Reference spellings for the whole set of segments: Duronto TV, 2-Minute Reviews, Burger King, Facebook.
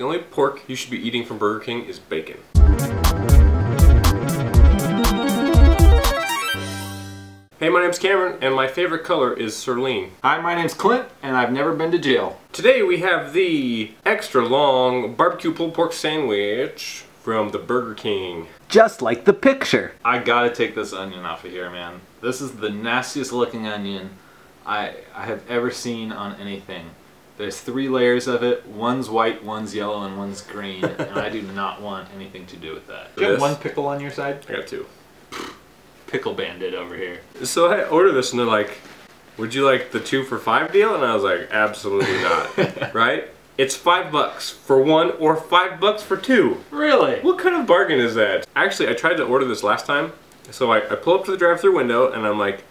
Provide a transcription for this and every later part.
The only pork you should be eating from Burger King is bacon. Hey, my name's Cameron, and my favorite color is cerulean. Hi, my name's Clint, and I've never been to jail. Today we have the extra long barbecue pulled pork sandwich from the Burger King. Just like the picture. I gotta take this onion off of here, man. This is the nastiest looking onion I have ever seen on anything. There's three layers of it. One's white, one's yellow, and one's green. And I do not want anything to do with that. Do you have one pickle on your side? I got two. Pickle bandit over here. So I ordered this and they're like, would you like the 2 for $5 deal? And I was like, absolutely not. Right? It's $5 for one or $5 for two. Really? What kind of bargain is that? Actually, I tried to order this last time. So I pull up to the drive-thru window and I'm like,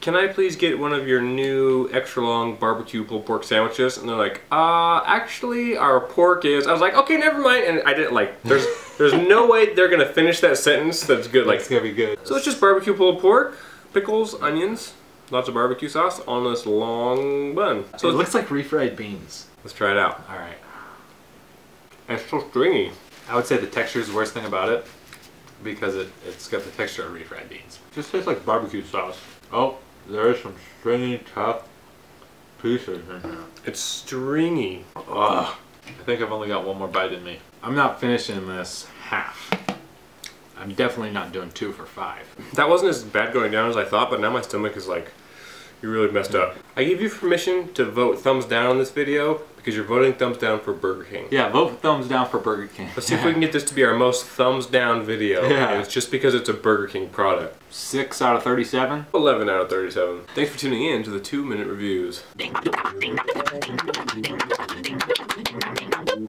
can I please get one of your new extra long barbecue pulled pork sandwiches? And they're like, actually our pork is, I was like, okay, never mind. And I didn't like, there's no way they're gonna finish that sentence that's good. Like, it's gonna be good. So it's just barbecue pulled pork, pickles, onions, lots of barbecue sauce on this long bun. So it looks like refried beans. Let's try it out. All right. And it's so stringy. I would say the texture is the worst thing about it because it's got the texture of refried beans. It just tastes like barbecue sauce. Oh. There's some stringy, tough pieces in here. It's stringy. Ugh. I think I've only got one more bite in me. I'm not finishing this half. I'm definitely not doing 2 for $5. That wasn't as bad going down as I thought, but now my stomach is like, you really messed up. I give you permission to vote thumbs down on this video because you're voting thumbs down for Burger King. Yeah, vote thumbs down for Burger King. Let's see if we can get this to be our most thumbs down video. Yeah. And it's just because it's a Burger King product. 6 out of 37? 11 out of 37. Thanks for tuning in to the 2-Minute Reviews.